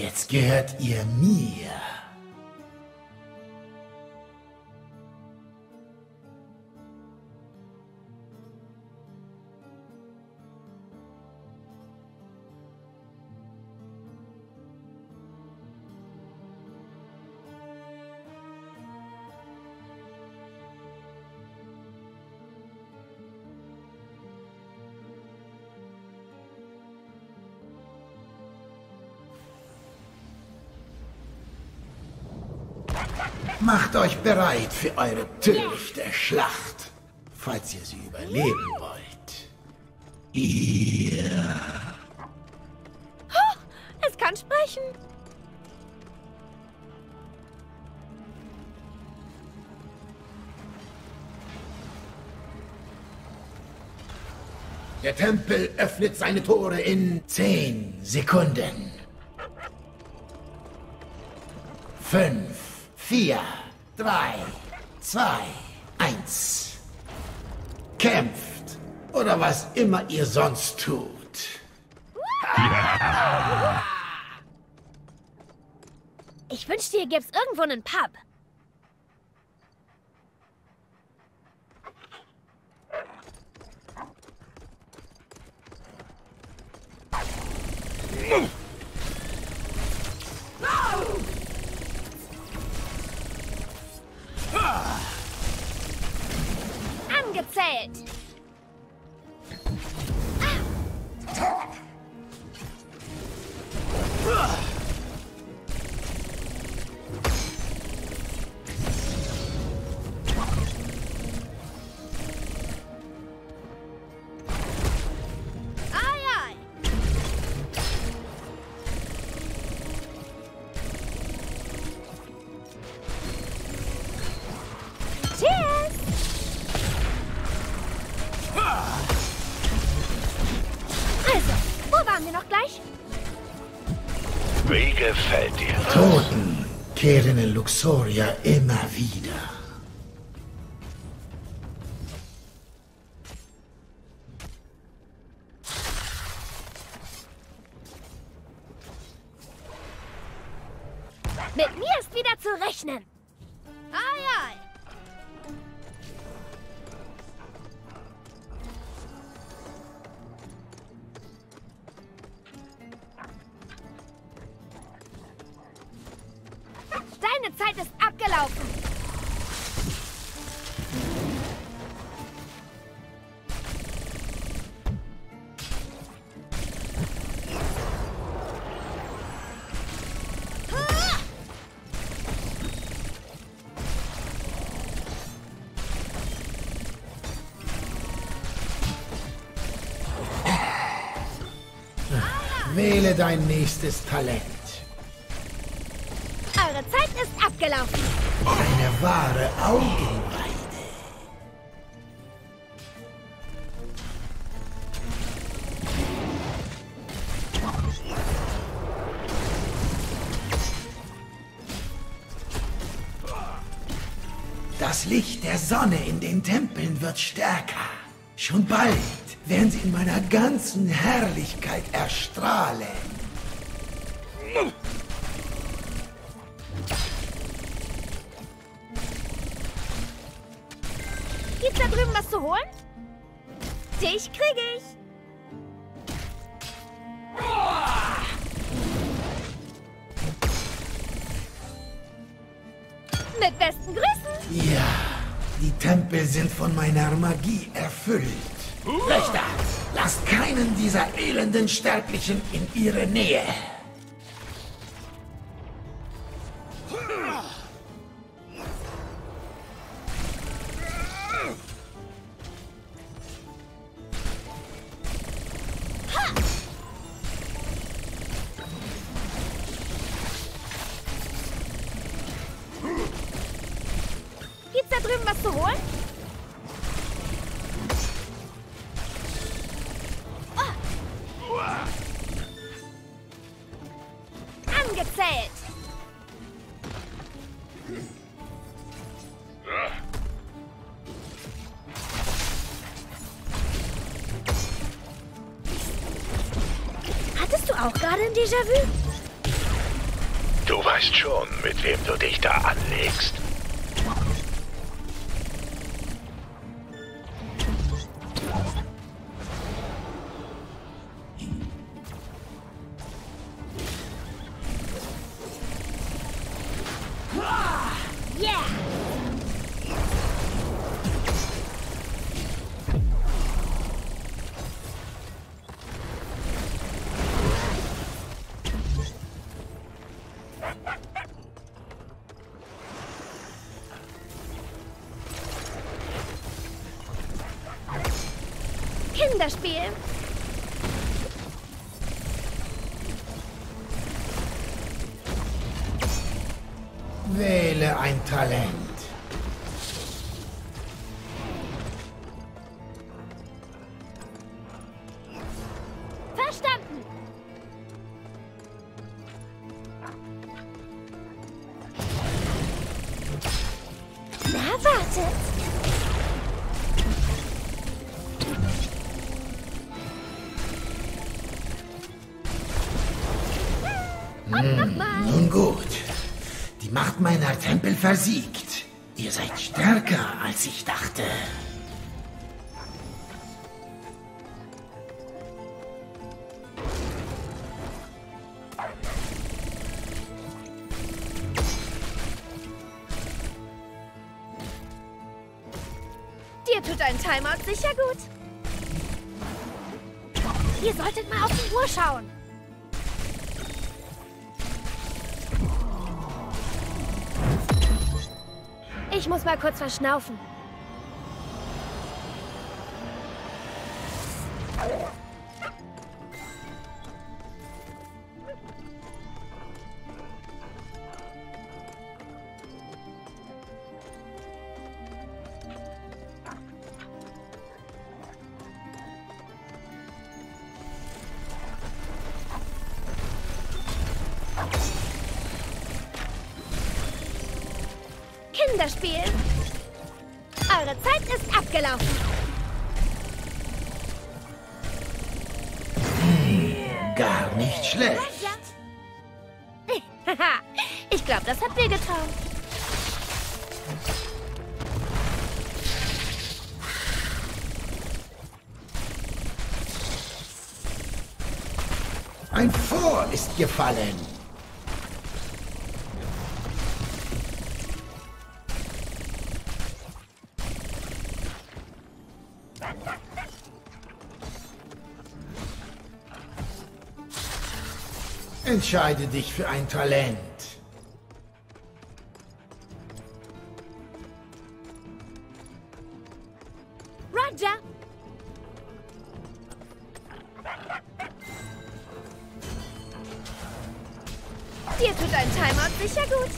Jetzt gehört ihr mir. Macht euch bereit für eure törichte Schlacht, falls ihr sie überleben wollt. Ihr... Oh, es kann sprechen. Der Tempel öffnet seine Tore in 10 Sekunden. 5, 4, 3, 2, 1. Kämpft! Oder was immer ihr sonst tut. Ja. Ich wünschte, hier gäbe es irgendwo einen Pub. Toten kehren in Luxoria immer wieder. Mit mir ist wieder zu rechnen. Ei, ei. Deine Zeit ist abgelaufen. Wähle dein nächstes Talent. Eure Zeit ist abgelaufen. Eine wahre Augenweide. Das Licht der Sonne in den Tempeln wird stärker. Schon bald werden sie in meiner ganzen Herrlichkeit erstrahlen. Gibt's da drüben was zu holen? Dich kriege ich! Mit besten Grüßen! Ja, die Tempel sind von meiner Magie erfüllt. Richter, lasst keinen dieser elenden Sterblichen in ihre Nähe! Gezählt. Hattest du auch gerade ein Déjà-vu? Du weißt schon, mit wem du dich da anlegst. Kinderspiel. Wähle ein Talent. Verstanden. Na, wartet. Nun gut. Die Macht meiner Tempel versiegt. Ihr seid stärker, als ich dachte. Dir tut ein Timeout sicher gut. Ihr solltet mal auf die Uhr schauen. Ich muss mal kurz verschnaufen. Kinderspiel. Eure Zeit ist abgelaufen. Gar nicht schlecht. Ich glaube, das habt ihr getan. Ein Vor ist gefallen. Entscheide dich für ein Talent. Roger! Dir tut ein Timeout sicher gut.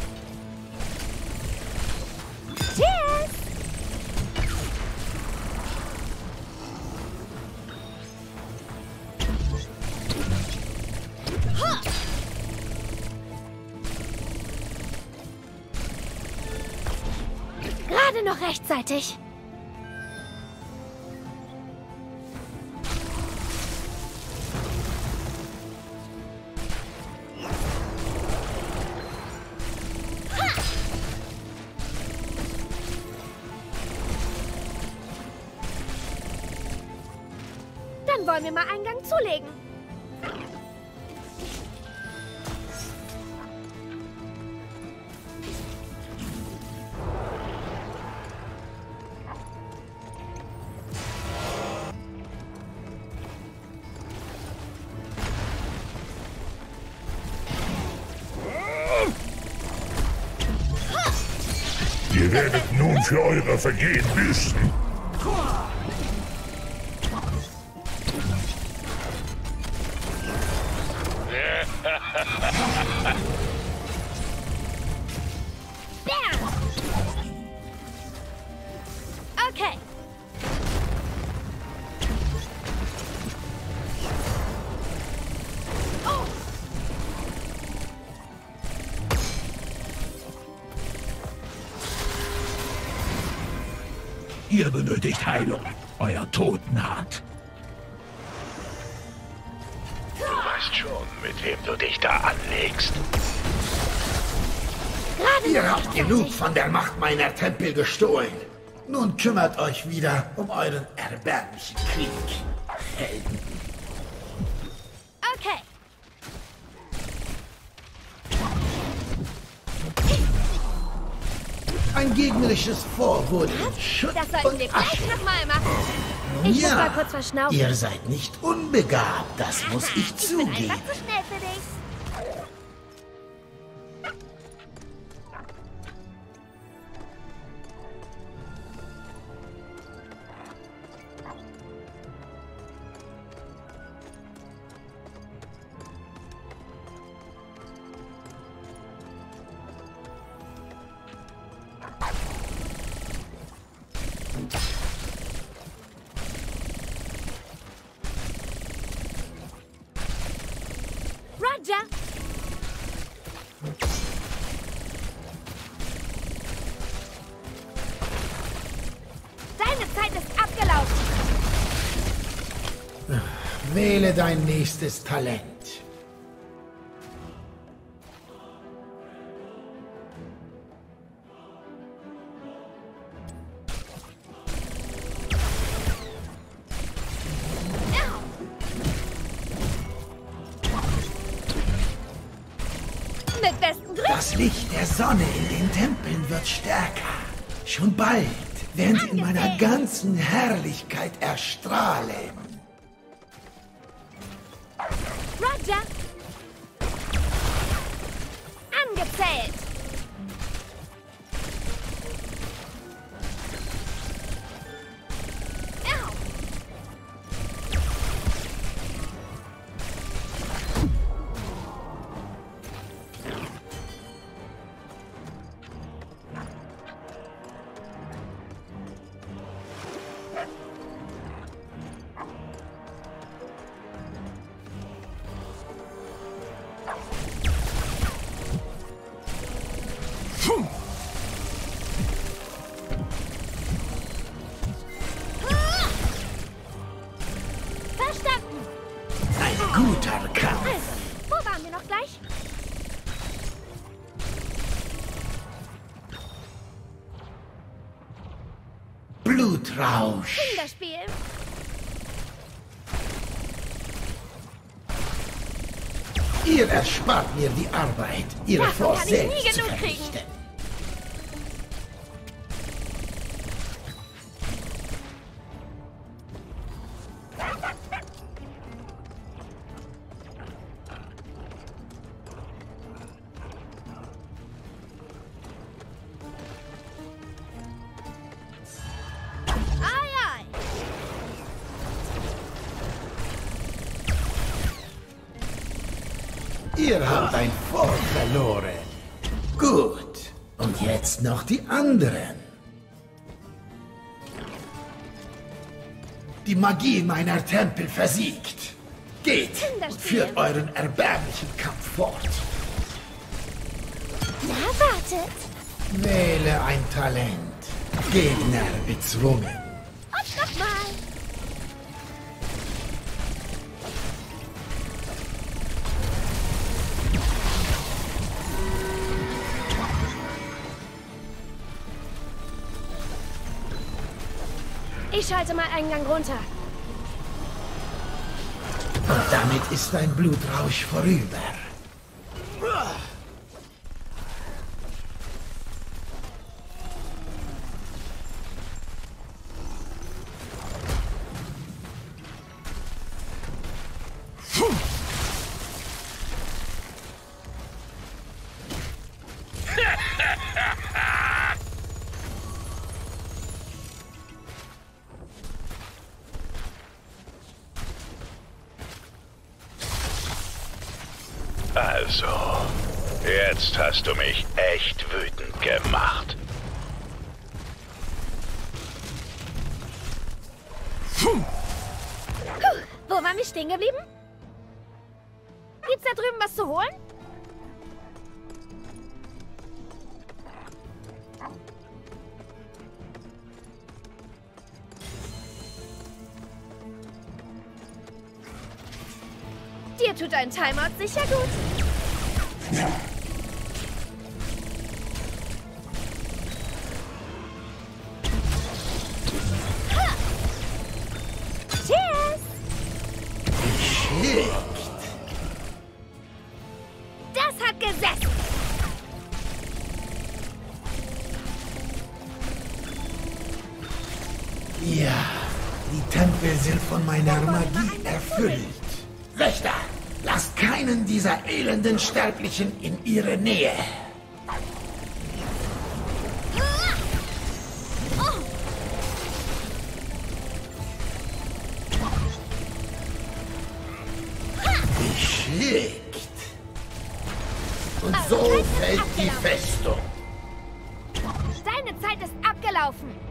Cheers! Noch rechtzeitig. Dann wollen wir mal einen Gang zulegen. Ihr werdet nun für eure Vergehen büßen. Okay. Ihr benötigt Heilung. Euer Tod naht. Du weißt schon, mit wem du dich da anlegst. Ihr habt genug von der Macht meiner Tempel gestohlen. Nun kümmert euch wieder um euren erbärmlichen Krieg, Helden. Okay. Ein gegnerisches Vor wurde Schutt und Asche. Das sollten wir gleich nochmal machen. Ich muss mal kurz verschnaufen. Ihr seid nicht unbegabt, das muss ich zugeben. Ich bin einfach zu schnell für dich. Wähle dein nächstes Talent. Mit besten Glück. Das Licht der Sonne in den Tempeln wird stärker. Schon bald werden sie in meiner ganzen Herrlichkeit erstrahlen. Angezählt. Rausch. Kinderspiel. Ihr erspart mir die Arbeit, ihre Frau selbst zu verrichten. Ihr habt ein Volk verloren. Gut. Und jetzt noch die anderen. Die Magie meiner Tempel versiegt. Geht und führt euren erbärmlichen Kampf fort. Na, wartet. Wähle ein Talent. Gegner bezwungen. Und nochmal. Ich schalte mal einen Gang runter. Und damit ist dein Blutrausch vorüber. Also, jetzt hast du mich echt wütend gemacht. Wo waren wir stehen geblieben? Gibt's da drüben was zu holen? Dir tut ein Timeout sicher gut. Teile sind von meiner Magie erfüllt. Wächter, lasst keinen dieser elenden Sterblichen in ihre Nähe. Geschickt. Und so fällt die Festung. Seine Zeit ist abgelaufen.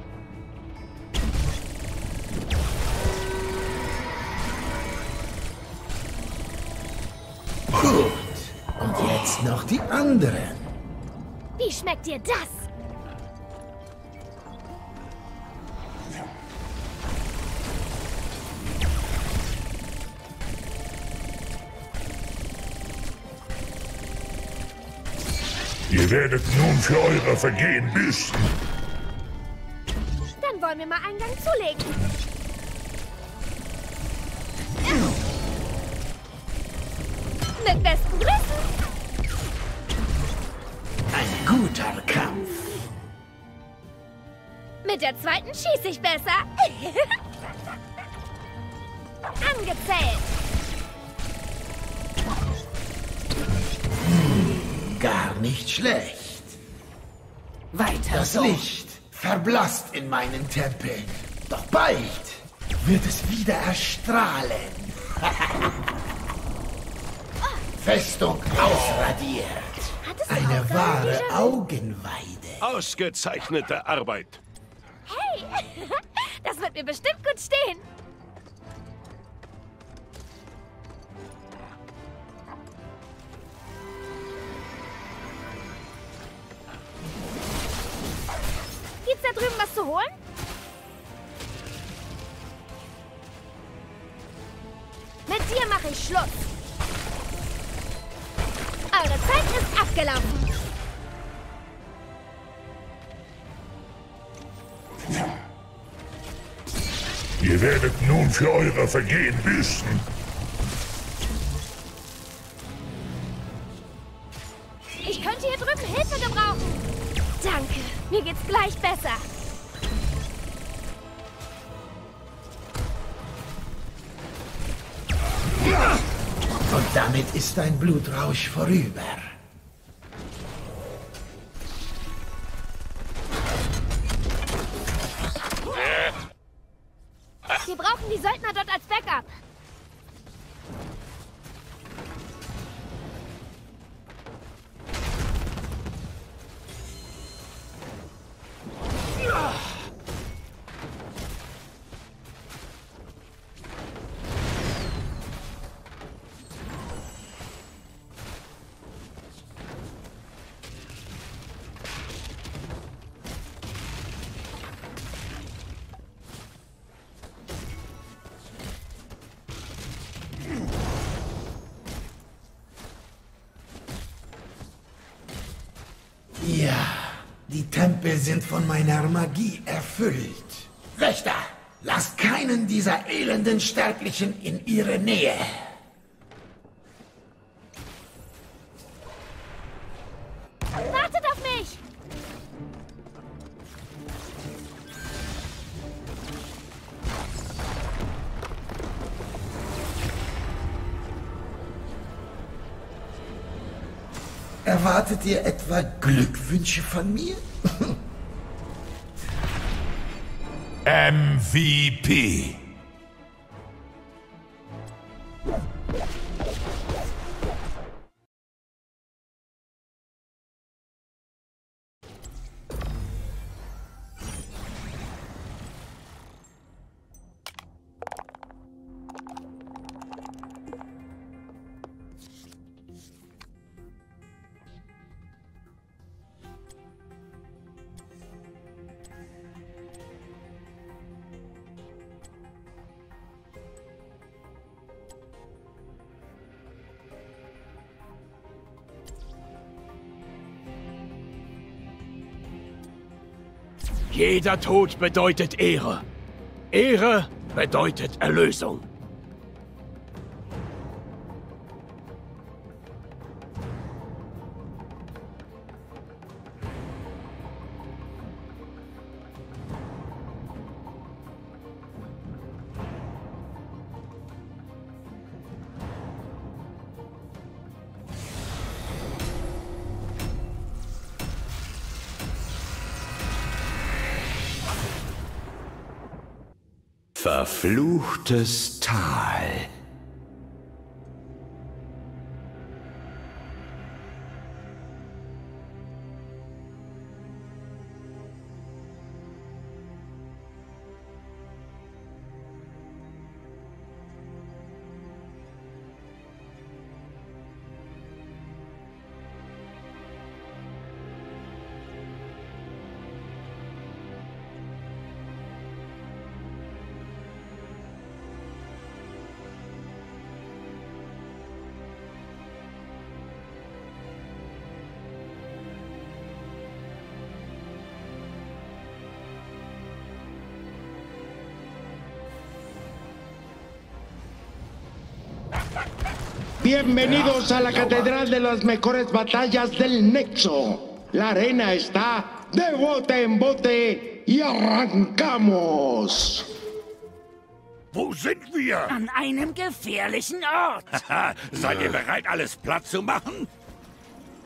Gut. Und jetzt noch die anderen. Wie schmeckt dir das? Ihr werdet nun für eure Vergehen büßen. Dann wollen wir mal einen Gang zulegen. Mit besten Grüßen. Ein guter Kampf. Mit der zweiten schieße ich besser. Angezählt. Gar nicht schlecht. Weiter das so. Licht verblasst in meinen Tempeln. Doch bald wird es wieder erstrahlen. Festung ausradiert. Eine wahre Augenweide. Ausgezeichnete Arbeit. Hey, das wird mir bestimmt gut stehen. Gibt's da drüben was zu holen? Mit dir mache ich Schluss. Eure Zeit ist abgelaufen. Ihr werdet nun für eure Vergehen büßen. Ich könnte hier drüben Hilfe gebrauchen. Danke, mir geht's gleich besser. Und damit ist dein Blutrausch vorüber. Wir brauchen die Söldner dort als Backup. Die Tempel sind von meiner Magie erfüllt. Wächter, lasst keinen dieser elenden Sterblichen in ihre Nähe. Wartet auf mich! Erwartet ihr etwa Glückwünsche von mir? MVP. Jeder Tod bedeutet Ehre. Ehre bedeutet Erlösung. Verfluchtes Tal. Bienvenidos a la Catedral de las Mejores Batallas del Nexo. La arena está de bote en bote y arrancamos. Wo sind wir? An einem gefährlichen Ort. Seid ihr bereit, alles platt zu machen?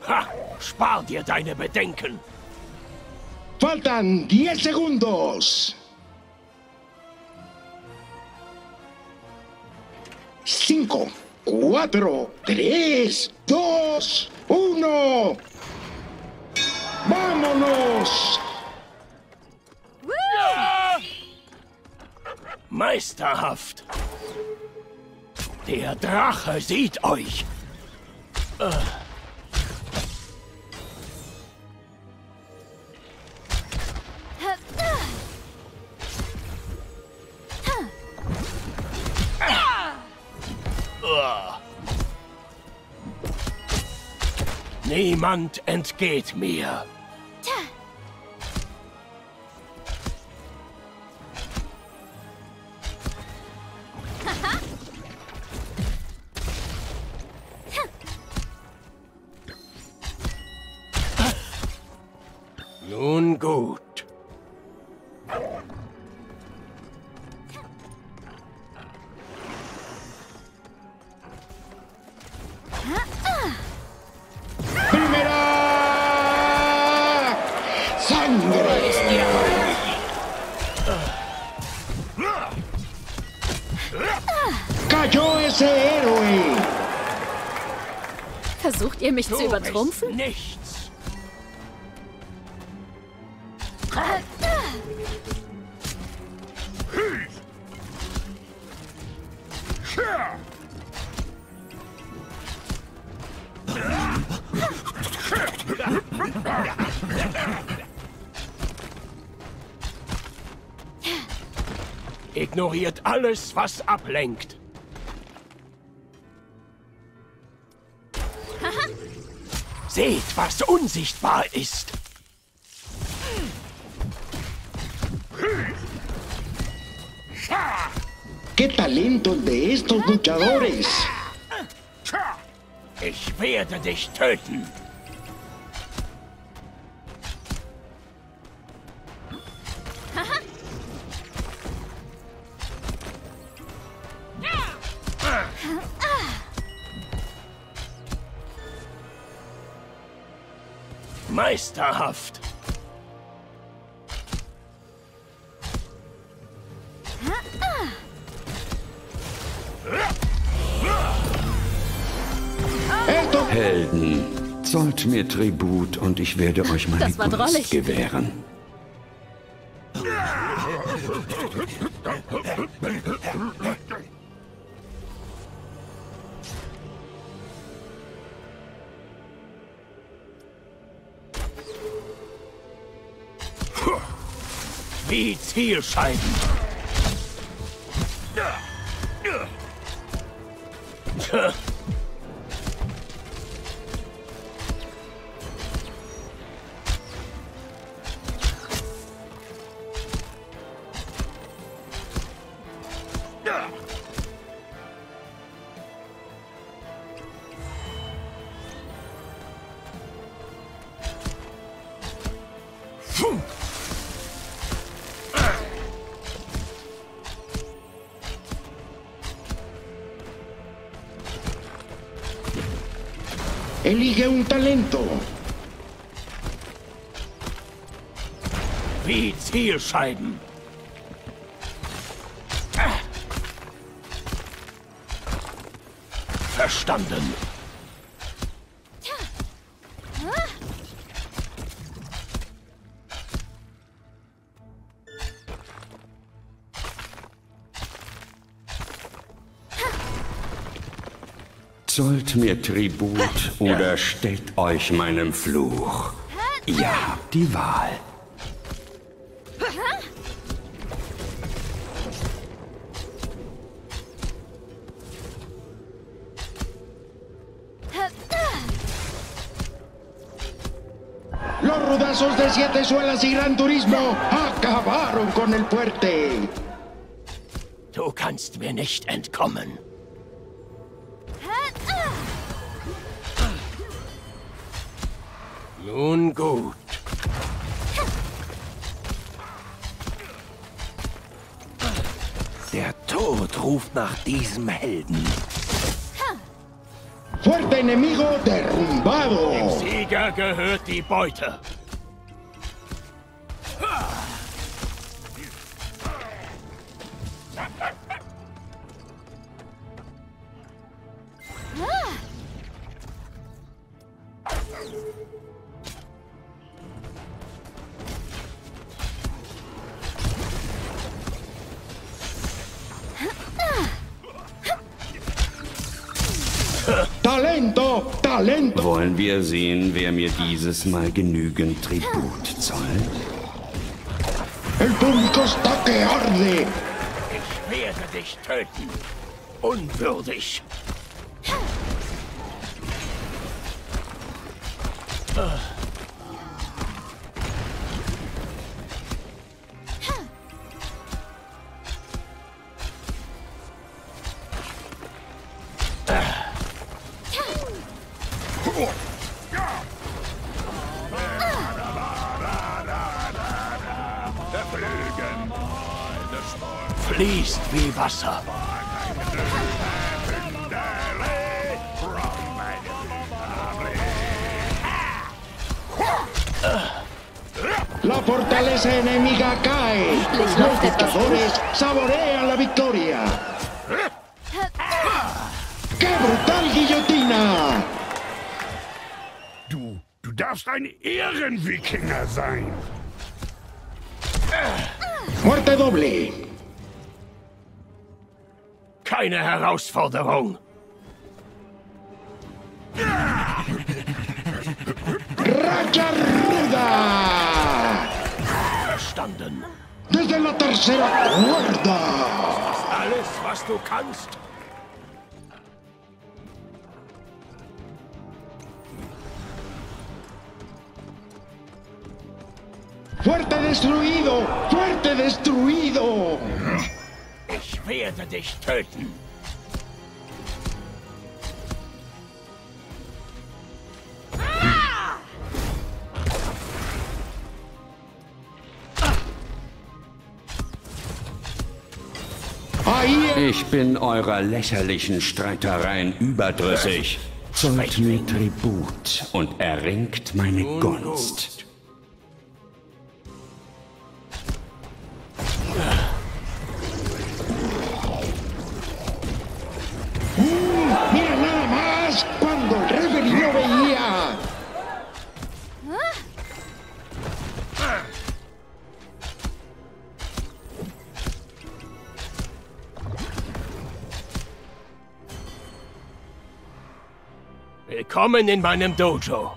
Ha, spar dir deine Bedenken. Faltan 10 segundos. 5, 4, 3, 2, 1. ¡Vámonos! Ja! Meisterhaft. Der Drache sieht euch. Niemand entgeht mir. Nun gut. ¡Cayó ese héroe! ¿Versucht ihr mich zu übertrumpfen? Nichts. Ignoriert alles, was ablenkt. Seht, was unsichtbar ist. ¡Qué talento el de estos luchadores! Ich werde dich töten. Meisterhaft. Helden, zollt mir Tribut und ich werde euch meine Gunst gewähren. Wie Zielscheiben. Elige un talento. Wie Zielscheiben. Verstanden. Zollt mir Tribut oder stellt euch meinem Fluch. Ihr habt die Wahl. Los rudazos de Siete Suelas y Gran Turismo acabaron con el fuerte. Du kannst mir nicht entkommen. Nun gut. Der Tod ruft nach diesem Helden. Fuerte enemigo derrumbado. Dem Sieger gehört die Beute. Talento, Talento. Wollen wir sehen, wer mir dieses Mal genügend Tribut zollt? El público está que arde. Ich werde dich töten. Unwürdig. Fließt wie Wasser. La fortaleza enemiga cae. Los luchadores saborean la victoria. ¡Qué brutal guillotina! Du darfst ein Ehrenwikinger sein. Muerte doble. Keine Herausforderung. Racha ruda. Verstanden. Desde la tercera cuerda. Das ist alles, was du kannst. Fuerte destruido, fuerte destruido. Ich werde dich töten. Ich bin eurer lächerlichen Streitereien überdrüssig. Zollt mir Tribut und erringt meine Gunst. Willkommen in meinem Dojo.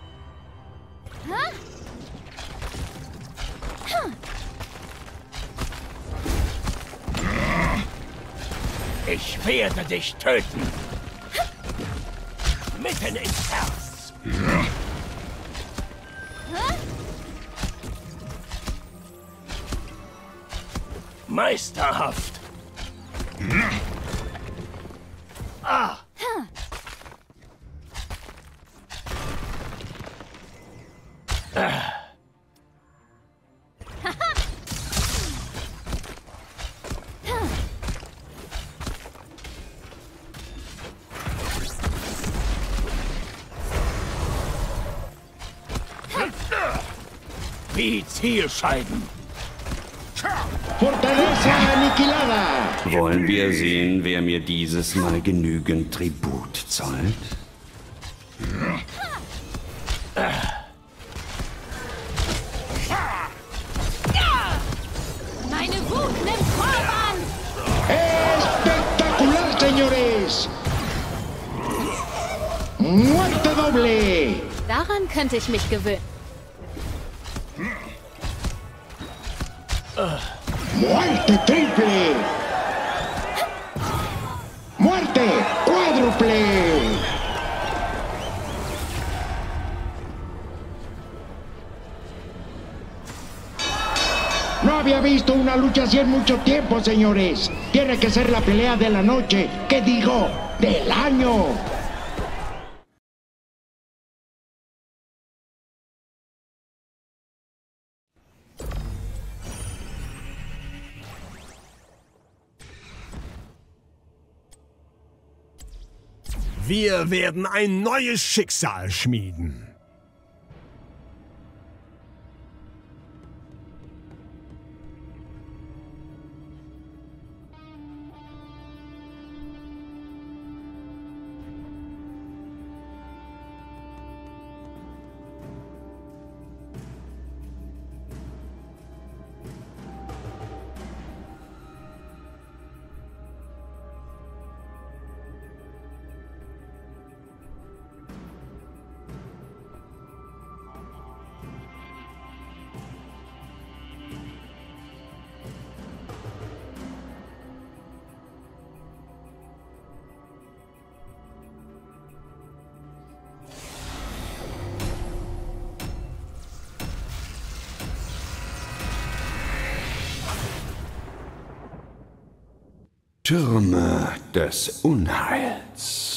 Ich werde dich töten. Mitten ins Herz. Meisterhaft. Ah! Wie Zielscheiben. Fortaleza aniquilada. Wollen wir sehen, wer mir dieses Mal genügend Tribut zahlt? Meine Wut nimmt Form an. Espectacular, señores. Muerte doble. Daran könnte ich mich gewöhnen. Muerte triple. Muerte cuádruple. No había visto una lucha así en mucho tiempo, señores. Tiene que ser la pelea de la noche, ¿qué digo? ¡Del año! Wir werden ein neues Schicksal schmieden. Türme des Unheils.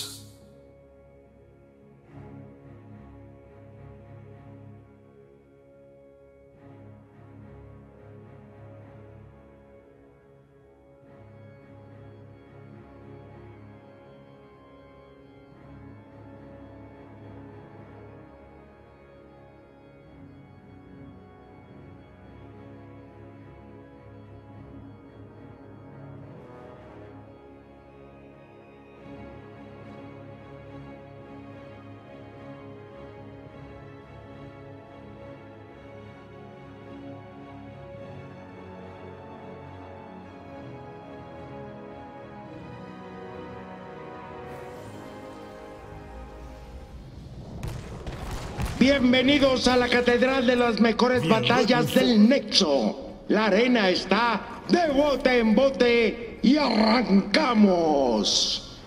Bienvenidos a la Catedral de las Mejores Batallas del Nexo. La arena está de bote en bote y arrancamos.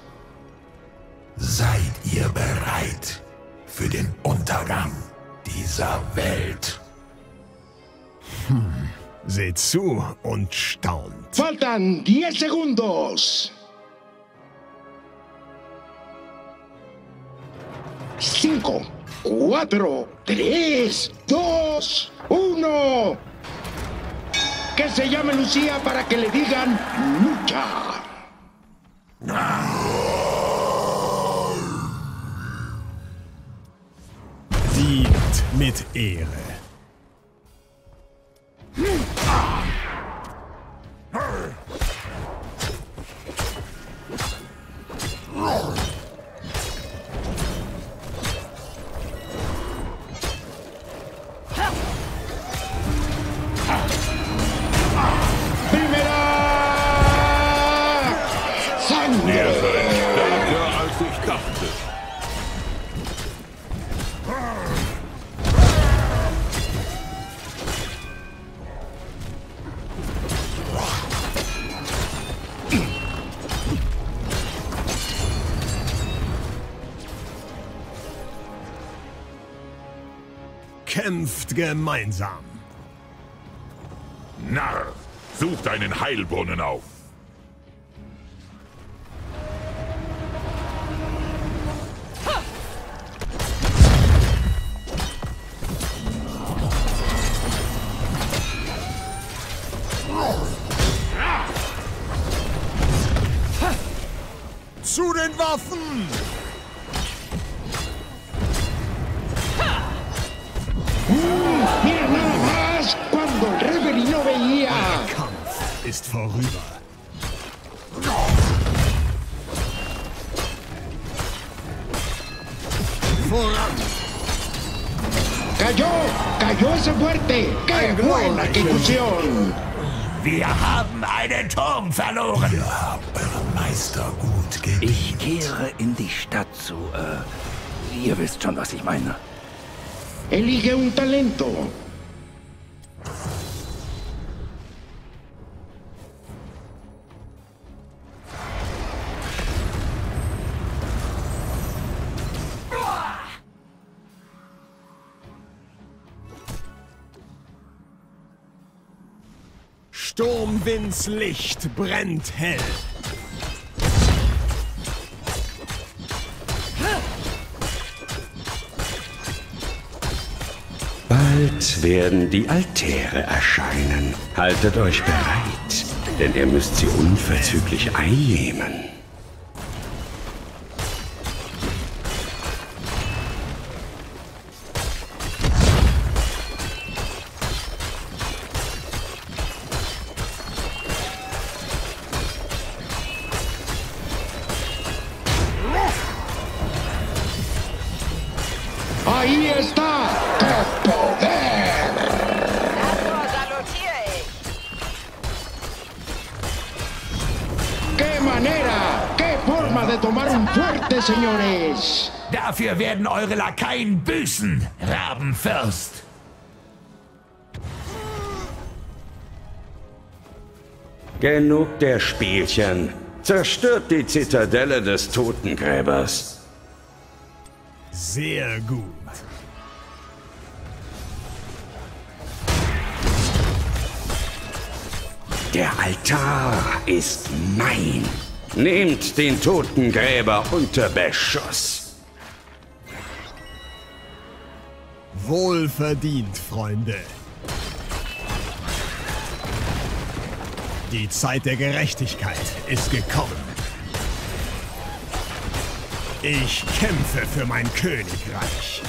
Seid ihr bereit für den Untergang dieser Welt? Seht zu und staunt. Faltan 10 segundos. 5, 4, 3, 2, 1. Que se llame Lucía para que le digan lucha. Siegt mit Ehre. Kämpft gemeinsam. Narr, such deinen Heilbrunnen auf. Zu den Waffen! Mira nada más cuando el referee no veía. ist vorüber. Voran. ¡Cayó! ¡Cayó ese fuerte! ¡Qué buena ejecución! Wir haben einen Turm verloren. Wir haben euren Meister gut gemacht. Ich kehre in die Stadt zu. Ihr wisst schon, was ich meine. Elige un talento. Sturmwinds Licht brennt hell. Bald werden die Altäre erscheinen. Haltet euch bereit, denn ihr müsst sie unverzüglich einnehmen. ¡Ahí está! ¡Qué poder! ¡Qué manera! ¡Qué forma de tomar un fuerte, señores! Dafür werden eure Lakaien büßen, Rabenfürst! Genug der Spielchen. Zerstört die Zitadelle des Totengräbers. Sehr gut. Der Altar ist mein. Nehmt den Totengräber unter Beschuss. Wohlverdient, Freunde. Die Zeit der Gerechtigkeit ist gekommen. Ich kämpfe für mein Königreich.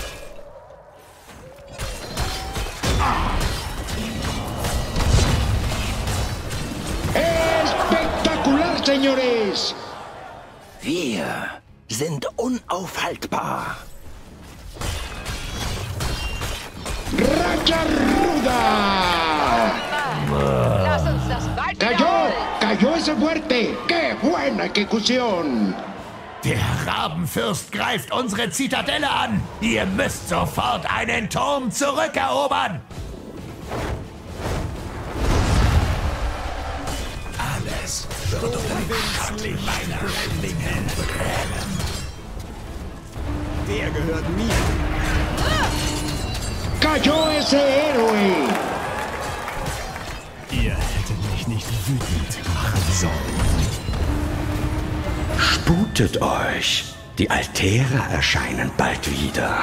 ¡Espectacular, señores! Wir sind unaufhaltbar. ¡Racha ruda! ¡Cayó! ¡Cayó ese fuerte! ¡Qué buena ejecución! Der Rabenfürst greift unsere Zitadelle an. Ihr müsst sofort einen Turm zurückerobern. Alles wird unter den meiner Schwingen brennen. Der gehört mir. Cayó ese héroe. Ihr hättet mich nicht wütend machen sollen. Sputet euch! Die Altäre erscheinen bald wieder.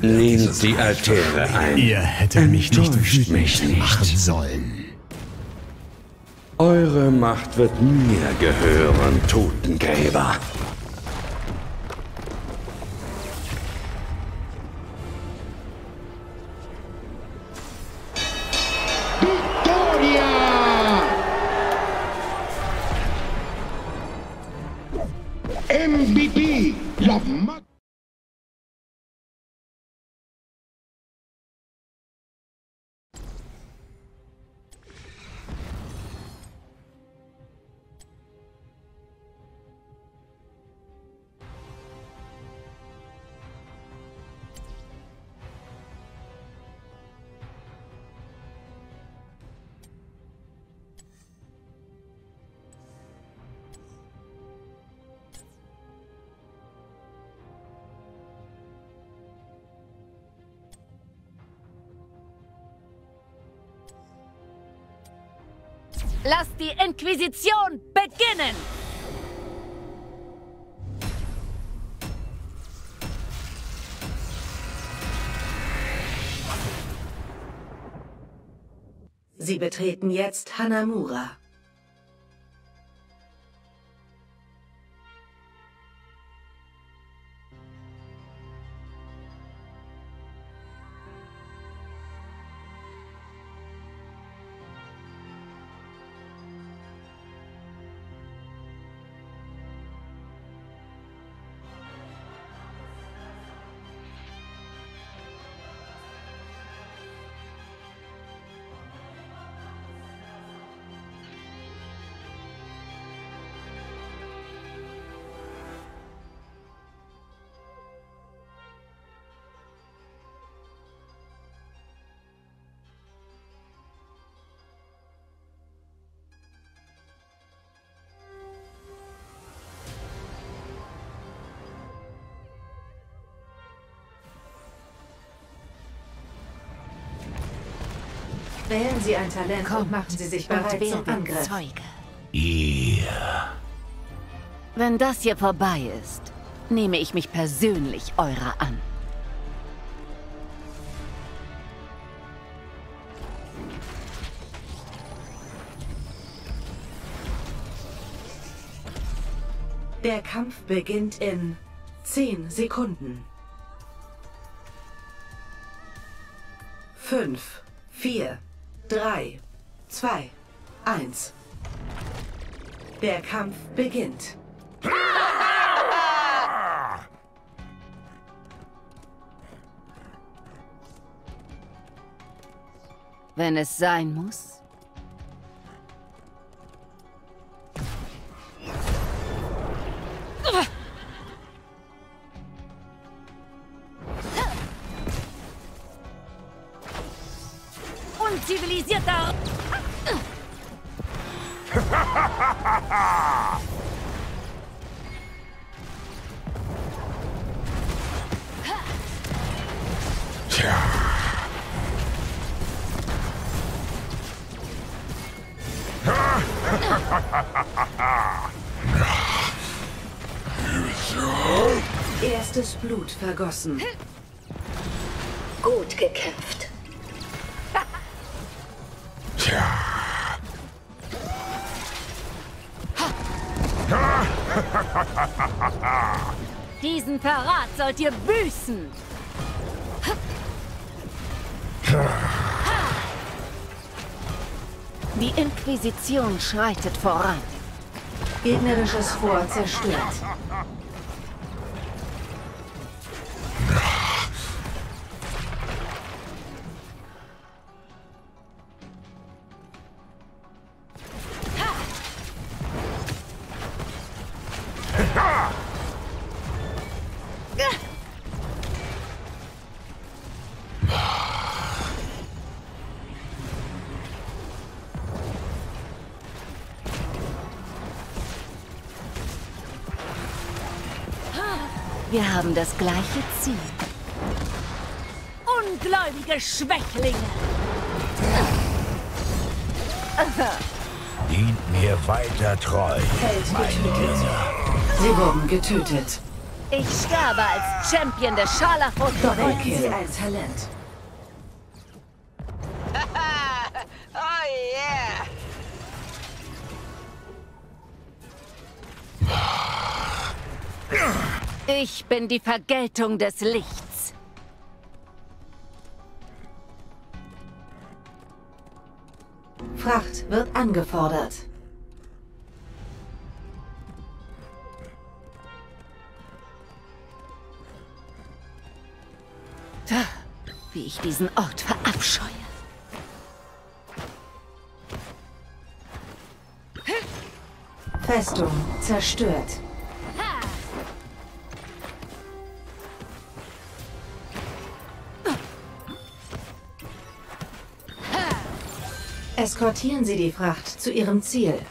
Nehmt die Altäre ein. Ihr hättet mich nicht wütend machen sollen. Eure Macht wird mir gehören, Totengräber. Victoria! MVP! La Macht! ¡Lasst die Inquisition beginnen! Sie betreten jetzt Hanamura. Wählen Sie ein Talent. Kommt und machen Sie sich bereit zum Angriff. Zeuge. Yeah. Wenn das hier vorbei ist, nehme ich mich persönlich eurer an. Der Kampf beginnt in 10 Sekunden. 5, 4, 3, 2, 1. Der Kampf beginnt. Wenn es sein muss. Zivilisierter. Erstes Blut vergossen. Gut gekämpft. Diesen Verrat sollt ihr büßen! Die Inquisition schreitet voran. Gegnerisches Fort zerstört. Wir haben das gleiche Ziel. Ungläubige Schwächlinge! Dient mir weiter treu, mein Diener. Sie wurden getötet. Ich sterbe als Champion der Scharlachroten. Doppelkill. Sie ein Talent. Oh yeah! Ich bin die Vergeltung des Lichts. Fracht wird angefordert. Wie ich diesen Ort verabscheue. Festung zerstört. Eskortieren Sie die Fracht zu Ihrem Ziel.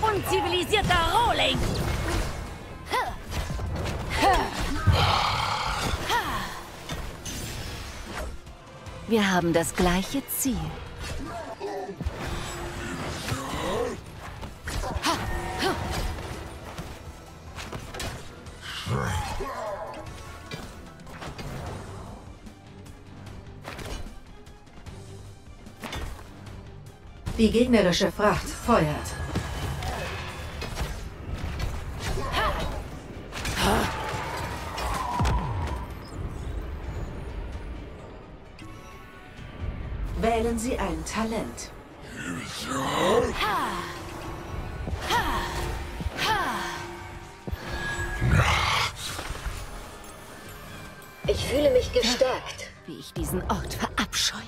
Unzivilisierter Rohling! Wir haben das gleiche Ziel. Die gegnerische Fracht feuert. Wählen Sie ein Talent. Ich fühle mich gestärkt, wie ich diesen Ort verabscheue.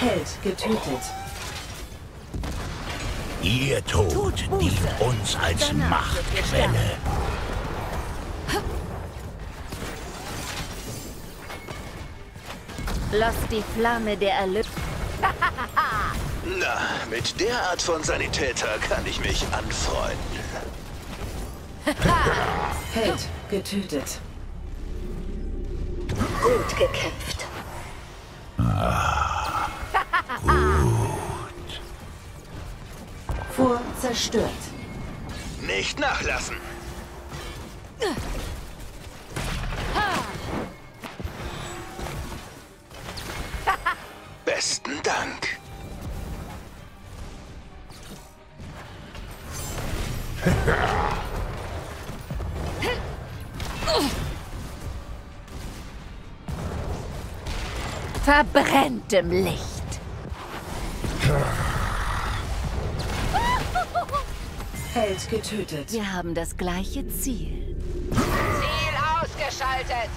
Held getötet. Ihr Tod dient uns als Machtquelle. Lass die Flamme der Erlösung. Na, mit der Art von Sanitäter kann ich mich anfreunden. Held getötet. Gut gekämpft. Ah, gut. Vor zerstört. Nicht nachlassen. Besten Dank. Verbrenntem Licht. Held getötet. Wir haben das gleiche Ziel. Ziel ausgeschaltet.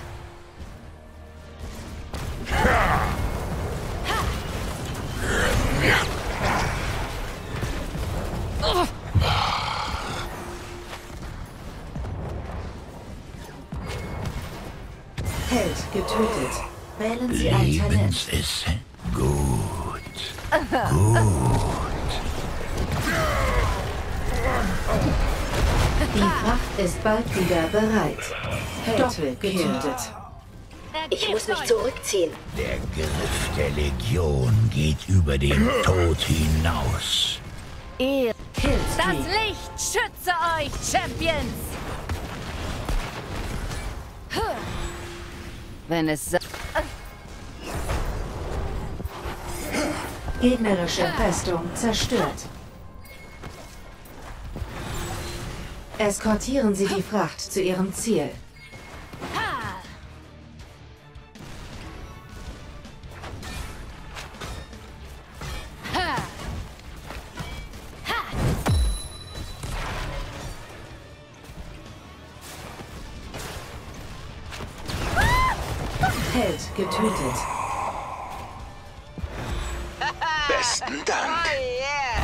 Held getötet. Wählen Sie ein Talent. Ist gut. Gut. Die Kraft ist bald wieder bereit. Held getötet. Ich muss mich zurückziehen. Der Griff der Legion geht über den Tod hinaus. Ihr killt das Licht, schütze euch, Champions! Wenn es... Gegnerische Festung zerstört. Eskortieren Sie die Fracht zu ihrem Ziel. Held getötet. Besten Dank. Oh, yeah.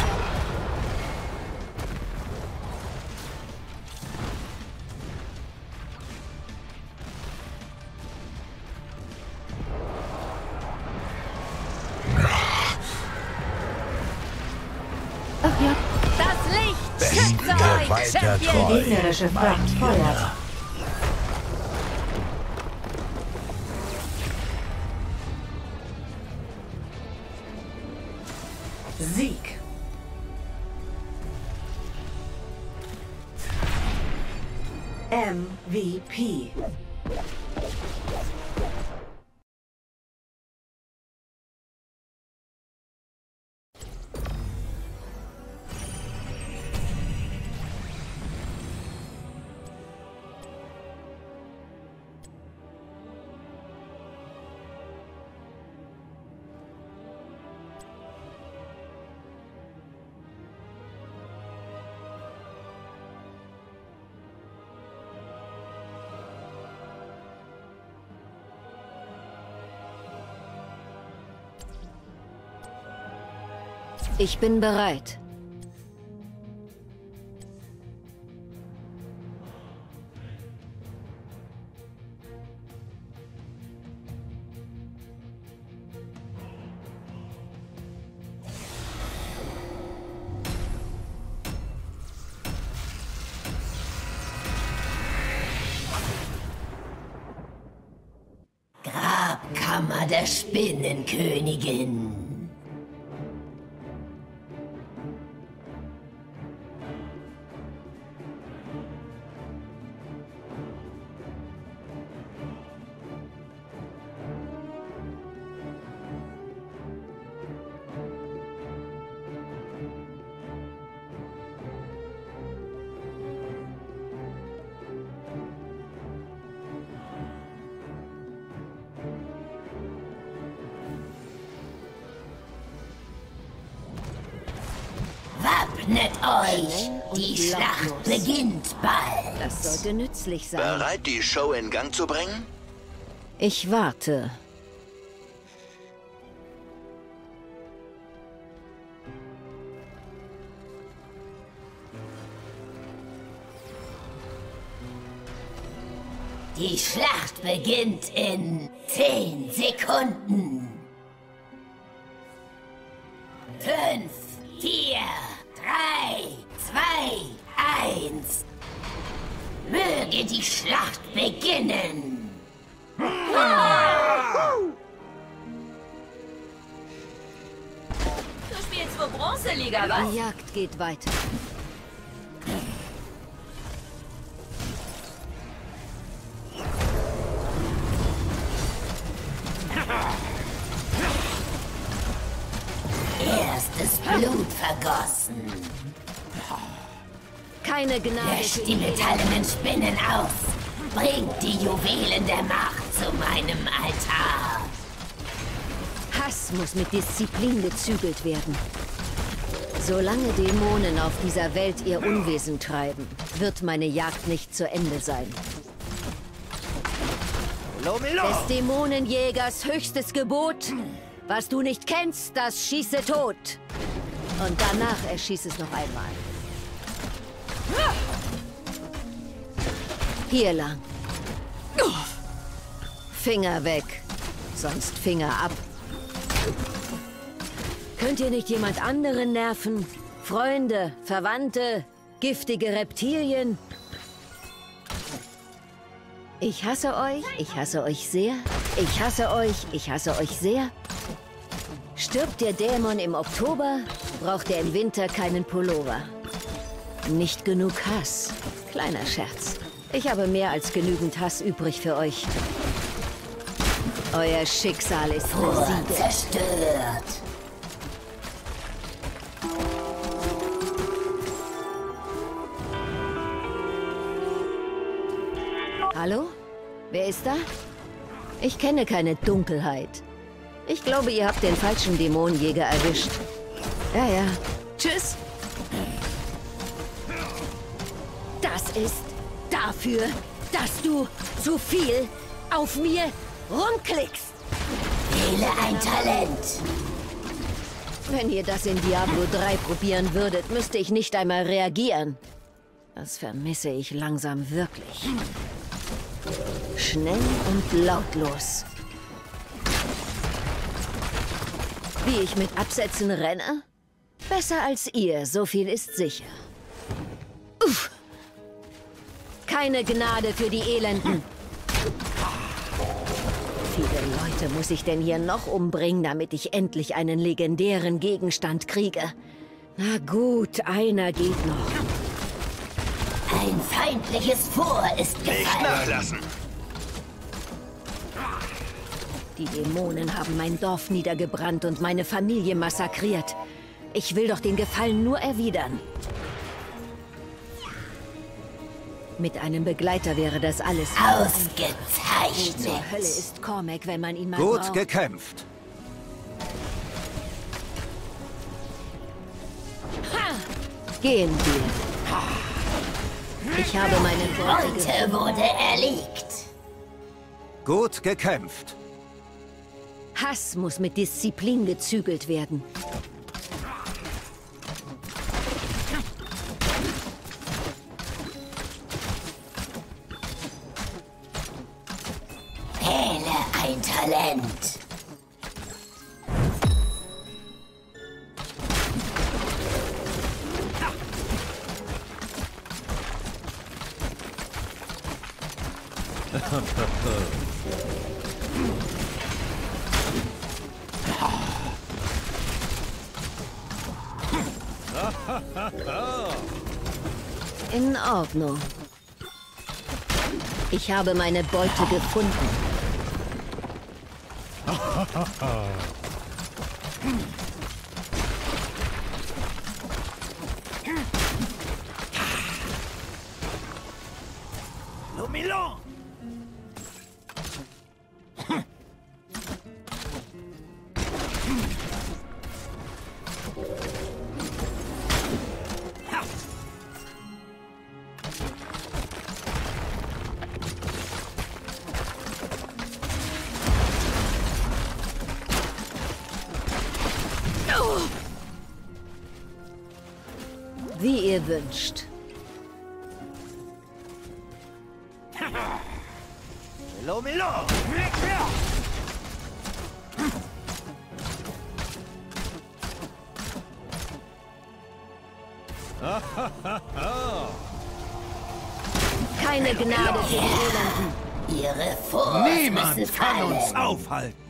Okay. Das Licht schützt euch, Champion. Die gegnerische Fracht feuert. Sieg. MVP. Ich bin bereit. Kammer der Spinnenkönigin. Wappnet euch! Die Schlacht beginnt bald! Das sollte nützlich sein. Bereit, die Show in Gang zu bringen? Ich warte. Die Schlacht beginnt in 10 Sekunden. 5, 4, 3, 2, 1. Möge die Schlacht beginnen! Du spielst für Bronzeliga, was? Die Jagd geht weiter. Erstes Blut vergossen. Keine Gnade. Löscht die metallenen Spinnen aus. Bringt die Juwelen der Macht zu meinem Altar. Hass muss mit Disziplin gezügelt werden. Solange Dämonen auf dieser Welt ihr Unwesen treiben, wird meine Jagd nicht zu Ende sein. Des Dämonenjägers höchstes Gebot: Was du nicht kennst, das schieße tot. Und danach erschieß es noch einmal. Hier lang. Finger weg. Sonst Finger ab. Könnt ihr nicht jemand anderen nerven? Freunde, Verwandte, giftige Reptilien? Ich hasse euch, ich hasse euch sehr. Ich hasse euch, ich hasse euch sehr. Stirbt der Dämon im Oktober, braucht er im Winter keinen Pullover. Nicht genug Hass. Kleiner Scherz. Ich habe mehr als genügend Hass übrig für euch. Euer Schicksal ist zerstört. Hallo? Wer ist da? Ich kenne keine Dunkelheit. Ich glaube, ihr habt den falschen Dämonenjäger erwischt. Ja. Tschüss. Das ist dafür, dass du zu viel auf mir rumklickst. Wähle ein Talent. Wenn ihr das in Diablo 3 probieren würdet, müsste ich nicht einmal reagieren. Das vermisse ich langsam wirklich. Schnell und lautlos. Wie ich mit Absätzen renne? Besser als ihr, so viel ist sicher. Uff. Keine Gnade für die Elenden. Viele Leute muss ich denn hier noch umbringen, damit ich endlich einen legendären Gegenstand kriege. Na gut, einer geht noch. Ein feindliches Vor ist gefallen. Nicht nachlassen. Die Dämonen haben mein Dorf niedergebrannt und meine Familie massakriert. Ich will doch den Gefallen nur erwidern. Mit einem Begleiter wäre das alles... Ausgezeichnet! Zur Hölle ist Cormac, wenn man ihn mal braucht. Gut gekämpft! Ha! Gehen wir. Ich habe meinen Freund wurde erlegt. Gut gekämpft! Hass muss mit Disziplin gezügelt werden. Wähle ein Talent. In Ordnung. Ich habe meine Beute gefunden. Wie ihr wünscht. Keine Gnade für die Elenden. Ihre Furcht. Niemand kann uns aufhalten.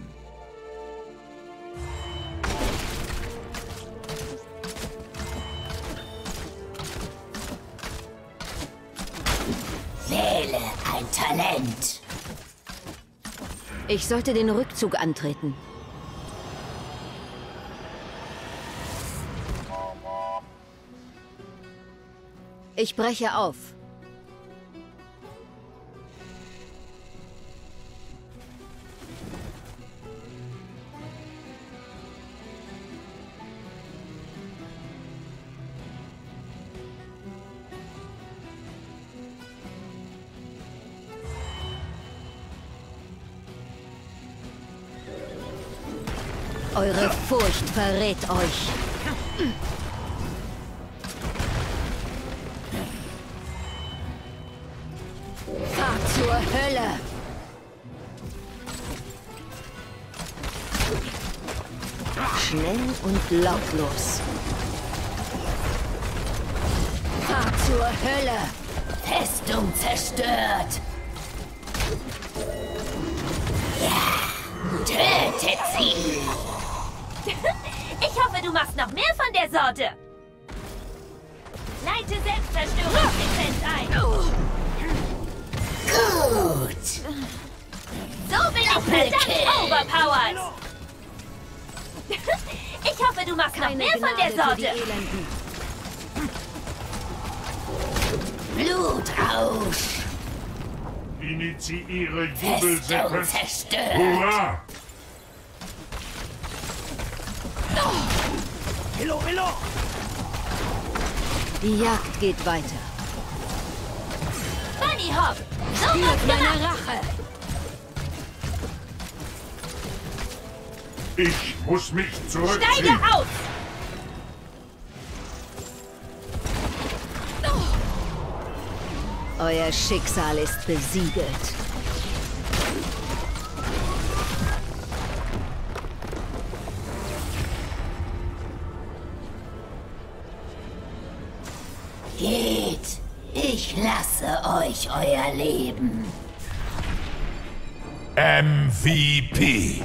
Ich sollte den Rückzug antreten. Ich breche auf. Eure Furcht verrät euch. Fahrt zur Hölle! Schnell und lautlos. Fahrt zur Hölle! Festung zerstört! Ja, tötet sie! Ich hoffe, du machst noch mehr von der Sorte. Leite Selbstzerstörungssequenz ein. Gut. So bin ich verdammt overpowered. Ich hoffe, du machst noch mehr von der Sorte. Blutrausch. Initiiere Jubelsequenz. Zerstört. Hurra! Die Jagd geht weiter. Bunny Hop! So macht meine Rache! Ich muss mich zurückziehen! Steige aus! Euer Schicksal ist besiegelt. Geht! Ich lasse euch euer Leben. MVP.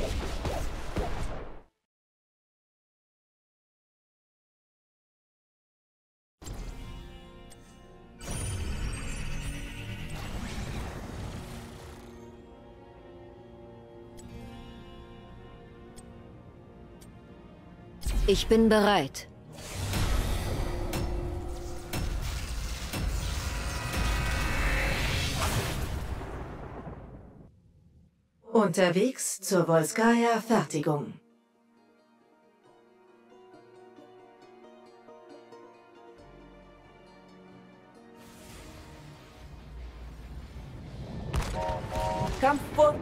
Ich bin bereit. Unterwegs zur Volskaya-Fertigung. Kampfbund.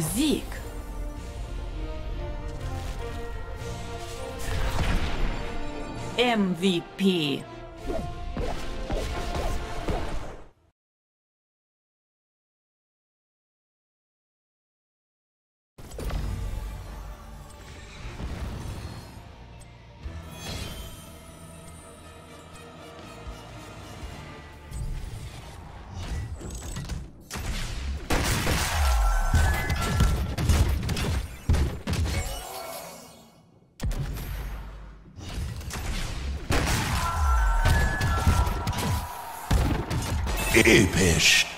Sieg! MVP! Episch.